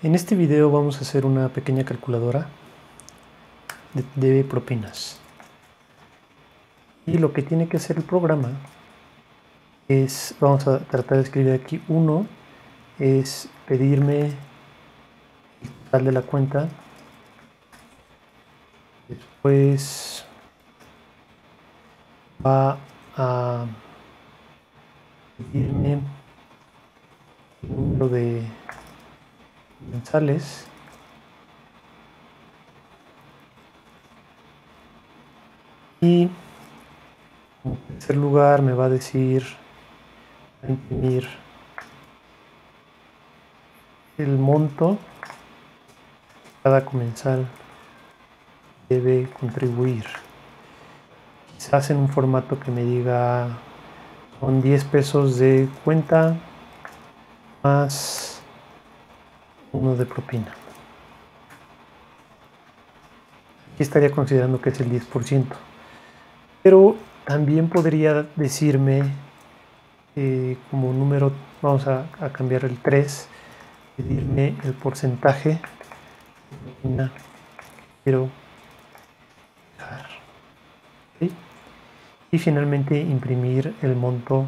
En este video vamos a hacer una pequeña calculadora de propinas. Y lo que tiene que hacer el programa es, vamos a tratar de escribir aquí, uno es pedirme el total de la cuenta, después va a pedirme el número de mensales, y en tercer lugar me va a decir a imprimir el monto que cada comensal debe contribuir, quizás en un formato que me diga son 10 pesos de cuenta más uno de propina. Aquí estaría considerando que es el 10%, pero también podría decirme como número, vamos a cambiar el 3, pedirme el porcentaje de propina que quiero dejar, ¿sí? Y finalmente imprimir el monto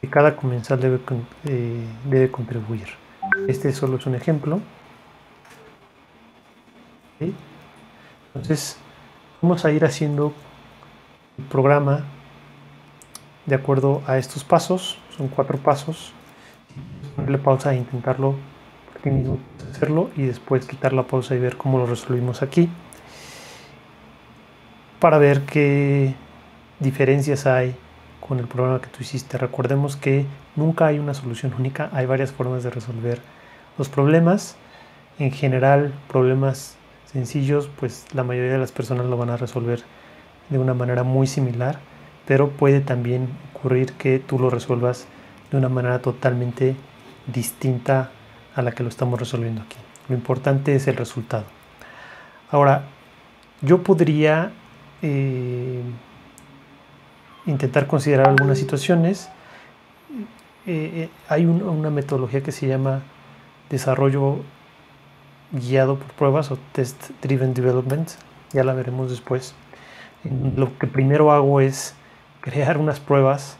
que cada comensal debe contribuir. Este solo es un ejemplo. ¿Sí? Entonces vamos a ir haciendo el programa de acuerdo a estos pasos. Son 4 pasos. Ponerle pausa e intentarlo por ti mismo, hacerlo, y después quitar la pausa y ver cómo lo resolvimos aquí, para ver qué diferencias hay con el programa que tú hiciste. Recordemos que nunca hay una solución única, hay varias formas de resolver los problemas. En general, problemas sencillos, pues la mayoría de las personas lo van a resolver de una manera muy similar, pero puede también ocurrir que tú lo resuelvas de una manera totalmente distinta a la que lo estamos resolviendo aquí. Lo importante es el resultado. Ahora, yo podría intentar considerar algunas situaciones. Hay una metodología que se llama desarrollo guiado por pruebas, o test driven development, ya la veremos después. Lo que primero hago es crear unas pruebas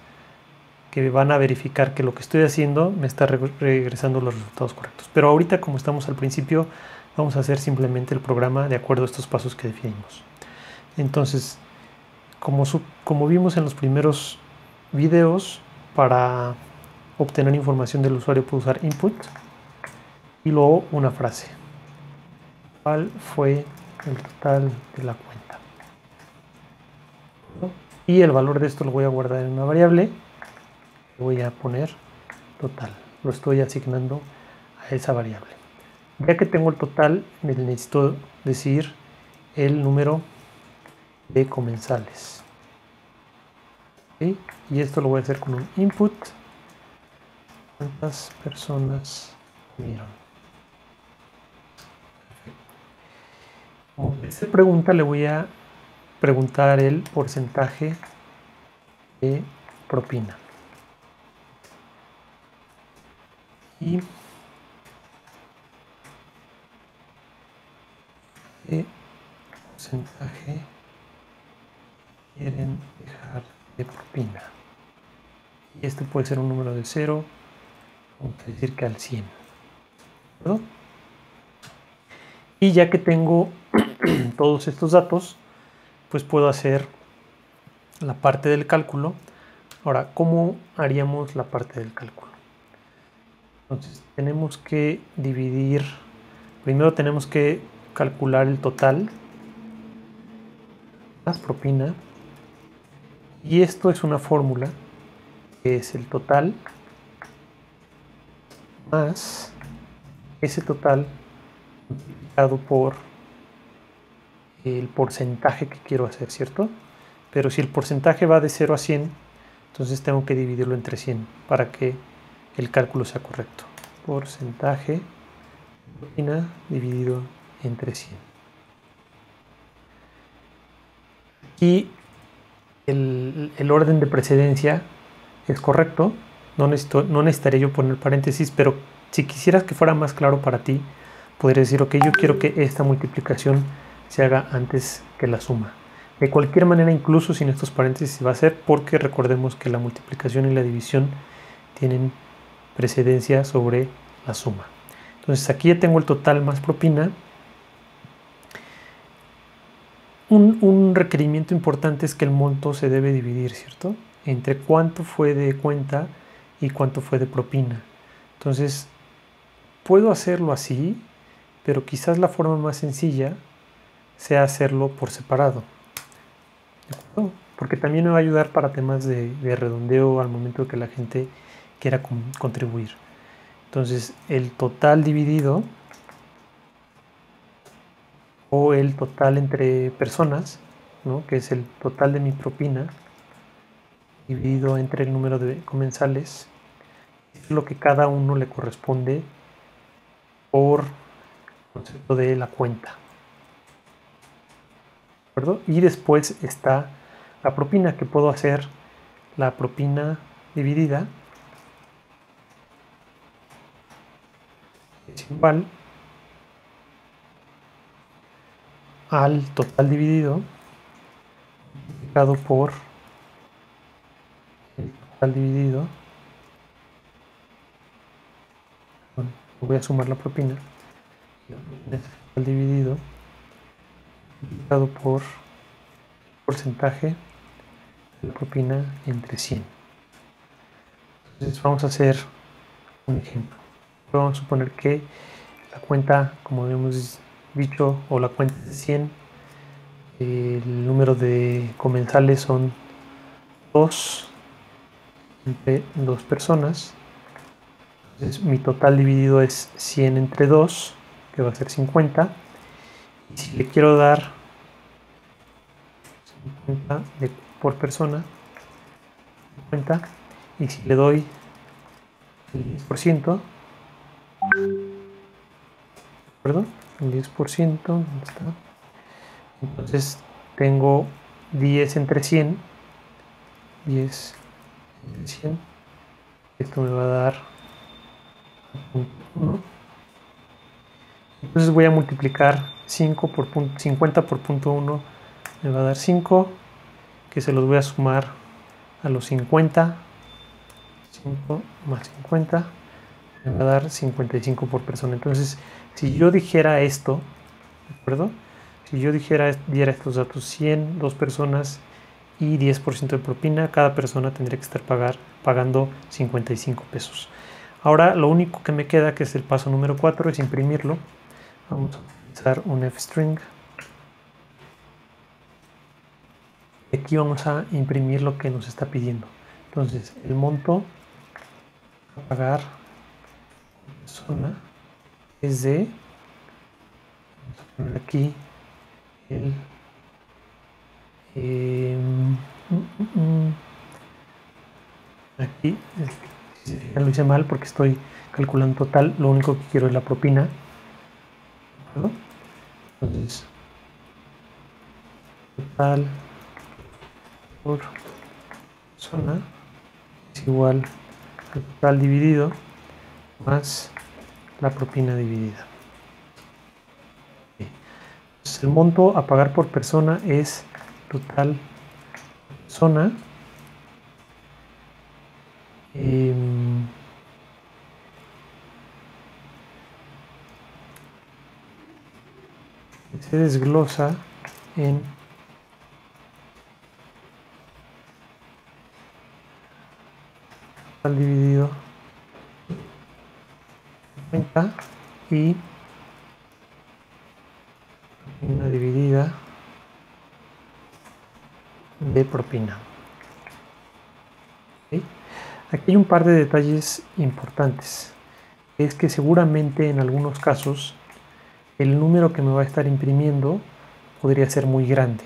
que van a verificar que lo que estoy haciendo me está regresando los resultados correctos, pero ahorita, como estamos al principio, vamos a hacer simplemente el programa de acuerdo a estos pasos que definimos. Entonces, como vimos en los primeros videos, para obtener información del usuario puedo usar input y luego una frase. ¿Cuál fue el total de la cuenta? ¿No? Y el valor de esto lo voy a guardar en una variable. Le voy a poner total. Lo estoy asignando a esa variable. Ya que tengo el total, necesito decir el número de comensales, ¿sí? Y esto lo voy a hacer con un input. ¿Cuántas personas comieron? Como esta pregunta, le voy a preguntar el porcentaje de propina, y qué porcentaje quieren dejar de propina. Y este puede ser un número de 0, vamos a decir que al 100, ¿no? Y ya que tengo todos estos datos, pues puedo hacer la parte del cálculo. Ahora, ¿cómo haríamos la parte del cálculo? Entonces tenemos que dividir, primero tenemos que calcular el total más propina. Y esto es una fórmula que es el total más ese total multiplicado por el porcentaje que quiero hacer, ¿cierto? Pero si el porcentaje va de 0 a 100, entonces tengo que dividirlo entre 100 para que el cálculo sea correcto. Porcentaje propina dividido entre 100. Aquí el orden de precedencia es correcto, no necesitaría yo poner paréntesis, pero Si quisieras que fuera más claro para ti, podrías decir, ok, yo quiero que esta multiplicación se haga antes que la suma. De cualquier manera, incluso sin estos paréntesis va a ser, porque recordemos que la multiplicación y la división tienen precedencia sobre la suma. Entonces aquí ya tengo el total más propina. Un requerimiento importante es que el monto se debe dividir, ¿cierto? Entre cuánto fue de cuenta y cuánto fue de propina. Entonces, puedo hacerlo así, pero quizás la forma más sencilla sea hacerlo por separado. ¿De acuerdo? Porque también me va a ayudar para temas de redondeo al momento que la gente quiera contribuir. Entonces, el total dividido o el total entre personas, ¿no?, que es el total de mi propina dividido entre el número de comensales, es lo que cada uno le corresponde por concepto de la cuenta. ¿De acuerdo? Y después está la propina, que puedo hacer la propina dividida es igual al total dividido multiplicado por el total dividido. Voy a sumar la propina. El total dividido multiplicado por el porcentaje de la propina entre 100. Entonces vamos a hacer un ejemplo. Vamos a suponer que la cuenta, como habíamos dicho, o la cuenta de 100, el número de comensales son 2 entre 2 personas. Entonces mi total dividido es 100 entre 2, que va a ser 50, y si le quiero dar 50 por persona, 50, y si le doy el 10%, perdón, el 10%, ¿dónde está? Entonces tengo 10 entre 100, 10 entre 100, esto me va a dar 1. Entonces voy a multiplicar 50 por 0.1, me va a dar 5, que se los voy a sumar a los 50, 5 más 50, me va a dar 55 por persona. Entonces, si yo dijera esto, ¿de acuerdo? Si yo diera estos datos, 100, 2 personas y 10% de propina, cada persona tendría que estar pagando 55 pesos. Ahora, lo único que me queda, que es el paso número 4, es imprimirlo. Vamos a utilizar un f-string. Aquí vamos a imprimir lo que nos está pidiendo. Entonces, el monto a pagar persona es de, vamos a poner aquí el 10%. Lo hice mal porque estoy calculando total, lo único que quiero es la propina. Entonces, total por persona es igual al total dividido más la propina dividida. Entonces, el monto a pagar por persona es total por persona se desglosa en total dividido y una dividida de propina. ¿Okay? Aquí hay un par de detalles importantes. Es que seguramente en algunos casos el número que me va a estar imprimiendo podría ser muy grande.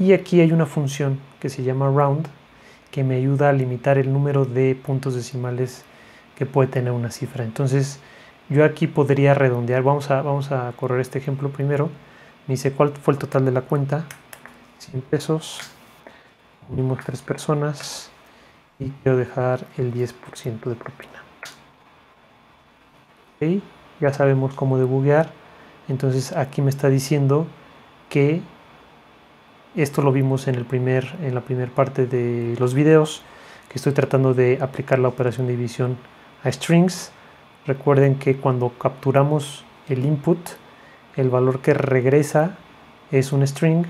Y aquí hay una función que se llama round, que me ayuda a limitar el número de puntos decimales que puede tener una cifra. Entonces, yo aquí podría redondear. Vamos a correr este ejemplo primero. Me dice cuál fue el total de la cuenta, 100 pesos, unimos 3 personas y quiero dejar el 10% de propina. ¿Okay? Ya sabemos cómo debuguear. Entonces aquí me está diciendo que esto lo vimos en, la primera parte de los videos, que estoy tratando de aplicar la operación de división a strings. Recuerden que cuando capturamos el input, el valor que regresa es un string,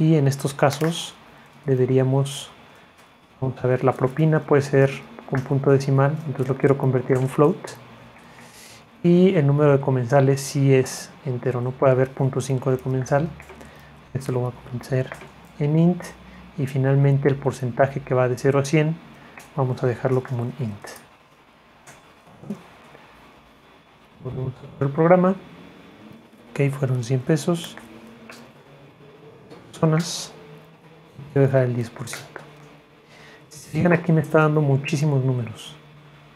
y en estos casos deberíamos, vamos a ver, la propina puede ser con punto decimal, entonces lo quiero convertir a un float, y el número de comensales sí es entero, no puede haber .5 de comensal. Esto lo voy a convertir en int, y finalmente el porcentaje, que va de 0 a 100, vamos a dejarlo como un int. Volvemos al programa. Ok, fueron 100 pesos. Personas. Voy a dejar el 10%. Si se fijan, aquí me está dando muchísimos números.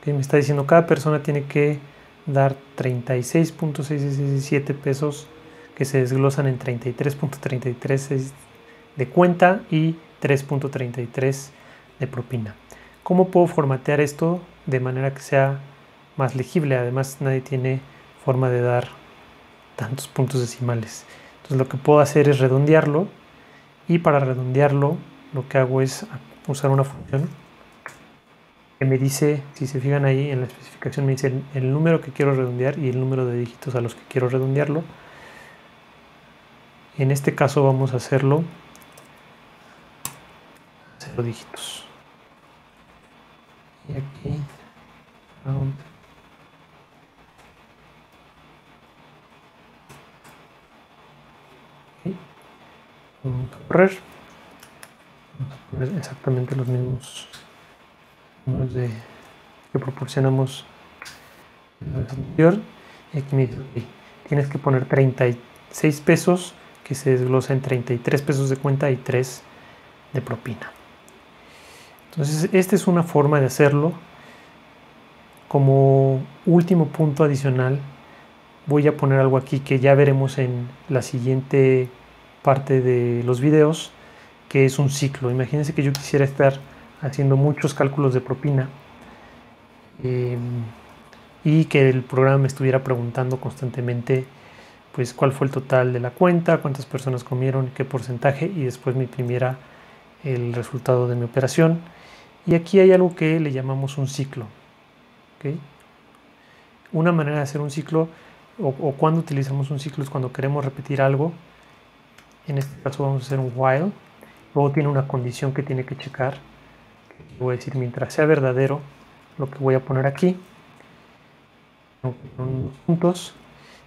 Okay, me está diciendo cada persona tiene que dar 36.667 pesos, que se desglosan en 33.33 de cuenta y 3.33 de propina. ¿Cómo puedo formatear esto de manera que sea más legible? Además, nadie tiene forma de dar tantos puntos decimales. Entonces lo que puedo hacer es redondearlo, y para redondearlo lo que hago es usar una función que me dice, si se fijan ahí en la especificación, me dice el número que quiero redondear y el número de dígitos a los que quiero redondearlo. En este caso vamos a hacerlo 0 dígitos. Y aquí round. Okay. Vamos a poner exactamente los mismos números que proporcionamos en el anterior. Y aquí me dice, okay, tienes que poner 36 pesos, que se desglosa en 33 pesos de cuenta y 3 de propina. Entonces esta es una forma de hacerlo. Como último punto adicional, voy a poner algo aquí que ya veremos en la siguiente parte de los videos, que es un ciclo. Imagínense que yo quisiera estar haciendo muchos cálculos de propina y que el programa me estuviera preguntando constantemente pues cuál fue el total de la cuenta, cuántas personas comieron, qué porcentaje, y después me imprimiera el resultado de mi operación. Y aquí hay algo que le llamamos un ciclo. ¿Okay? Una manera de hacer un ciclo, o cuando utilizamos un ciclo, es cuando queremos repetir algo. En este caso vamos a hacer un while. Luego tiene una condición que tiene que checar. Voy a decir, mientras sea verdadero, lo que voy a poner aquí, unos puntos.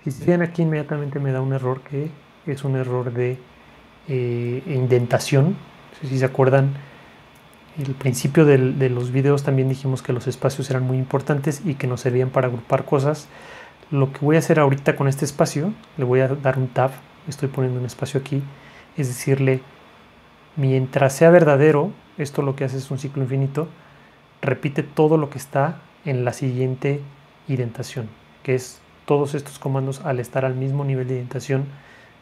Si se ven aquí, inmediatamente me da un error que es un error de indentación. No sé si se acuerdan, el principio de los videos también dijimos que los espacios eran muy importantes y que nos servían para agrupar cosas. Lo que voy a hacer ahorita con este espacio, le voy a dar un tab, estoy poniendo un espacio aquí, es decirle, mientras sea verdadero, esto lo que hace es un ciclo infinito, repite todo lo que está en la siguiente indentación, que es todos estos comandos, al estar al mismo nivel de indentación,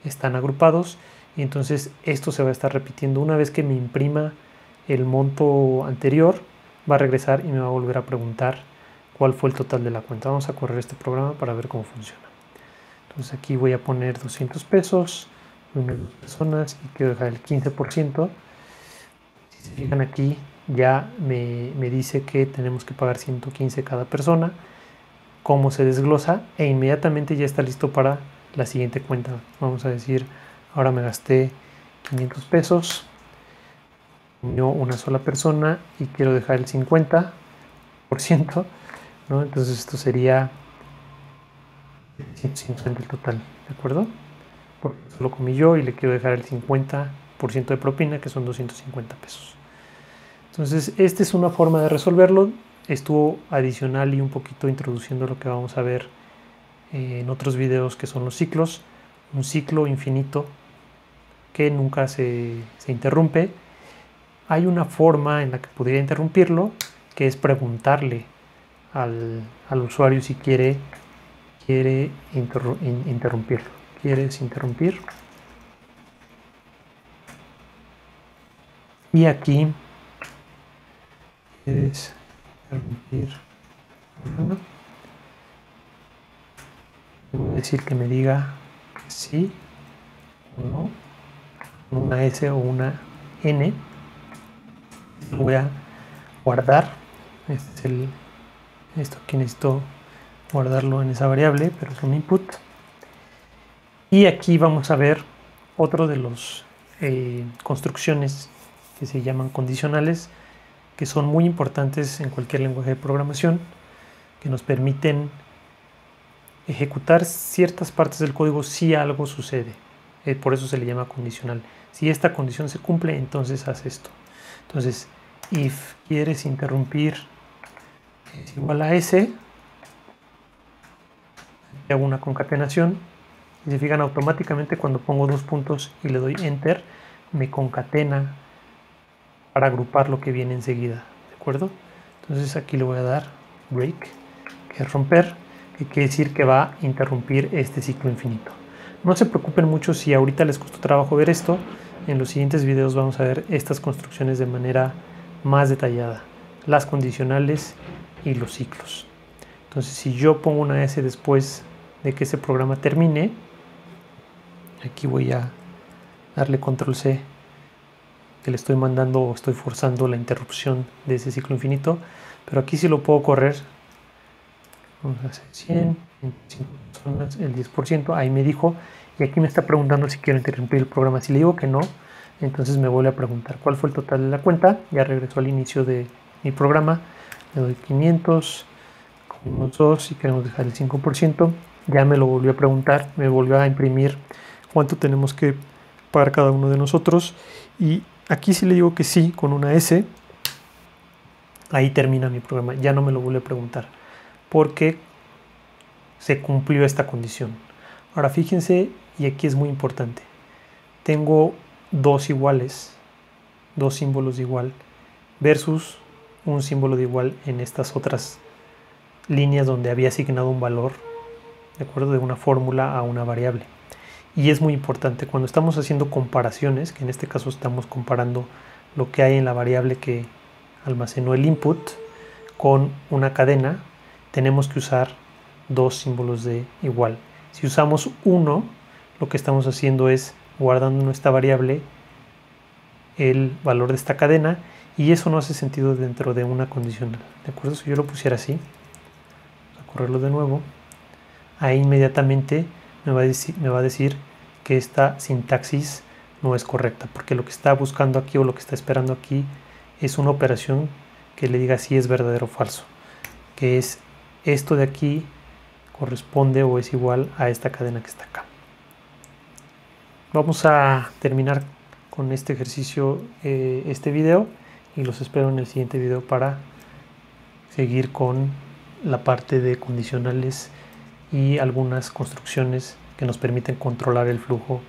están agrupados, y entonces esto se va a estar repitiendo. Una vez que me imprima el monto anterior, va a regresar y me va a volver a preguntar cuál fue el total de la cuenta. Vamos a correr este programa para ver cómo funciona. Entonces aquí voy a poner 200 pesos, número de personas, y quiero dejar el 15%. Si se fijan aquí, ya me dice que tenemos que pagar 115 cada persona, cómo se desglosa, e inmediatamente ya está listo para la siguiente cuenta. Vamos a decir, ahora me gasté 500 pesos, comió una sola persona y quiero dejar el 50%, ¿no? Entonces esto sería 150 el total, ¿de acuerdo? Porque solo comí yo y le quiero dejar el 50% de propina, que son 250 pesos. Entonces esta es una forma de resolverlo. Estuvo adicional y un poquito introduciendo lo que vamos a ver en otros videos, que son los ciclos. Un ciclo infinito que nunca se interrumpe. Hay una forma en la que podría interrumpirlo, que es preguntarle al usuario si quiere interrumpirlo. ¿Quieres interrumpir? Y aquí es... le voy a decir que me diga sí o no, una S o una N. Lo voy a guardar. Este es el, esto aquí necesito guardarlo en esa variable, pero es un input. Y aquí vamos a ver otro de los construcciones que se llaman condicionales, que son muy importantes en cualquier lenguaje de programación, que nos permiten ejecutar ciertas partes del código si algo sucede. Por eso se le llama condicional. Si esta condición se cumple, entonces haz esto. Entonces, if quieres interrumpir es igual a S, hago una concatenación. Si se fijan, automáticamente cuando pongo dos puntos y le doy enter, me concatena para agrupar lo que viene enseguida, ¿de acuerdo? Entonces aquí le voy a dar break, que es romper, que quiere decir que va a interrumpir este ciclo infinito. No se preocupen mucho si ahorita les costó trabajo ver esto. En los siguientes videos vamos a ver estas construcciones de manera más detallada, las condicionales y los ciclos. Entonces, si yo pongo una S después de que ese programa termine, aquí voy a darle control C, que le estoy mandando o estoy forzando la interrupción de ese ciclo infinito, pero aquí sí lo puedo correr. Vamos a hacer 100, 25 personas, el 10%, ahí me dijo, y aquí me está preguntando si quiero interrumpir el programa. Si le digo que no, entonces me vuelve a preguntar cuál fue el total de la cuenta. Ya regresó al inicio de mi programa, le doy 500, unos 2, si queremos dejar el 5%, ya me lo volvió a preguntar, me volvió a imprimir cuánto tenemos que pagar cada uno de nosotros, y aquí sí le digo que sí, con una S, ahí termina mi programa, ya no me lo vuelve a preguntar, porque se cumplió esta condición. Ahora fíjense, y aquí es muy importante, tengo dos iguales, dos símbolos de igual, versus un símbolo de igual en estas otras líneas donde había asignado un valor, de acuerdo, de una fórmula a una variable. Y es muy importante cuando estamos haciendo comparaciones, que en este caso estamos comparando lo que hay en la variable que almacenó el input con una cadena, tenemos que usar dos símbolos de igual. Si usamos uno, lo que estamos haciendo es guardando en nuestra variable el valor de esta cadena, y eso no hace sentido dentro de una condicional, ¿de acuerdo? Si yo lo pusiera así, vamos a correrlo de nuevo, ahí inmediatamente me va a decir que esta sintaxis no es correcta, porque lo que está buscando aquí o lo que está esperando aquí es una operación que le diga si es verdadero o falso, que es esto de aquí corresponde o es igual a esta cadena que está acá. Vamos a terminar con este ejercicio, este video, y los espero en el siguiente video para seguir con la parte de condicionales y algunas construcciones que nos permiten controlar el flujo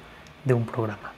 de un programa.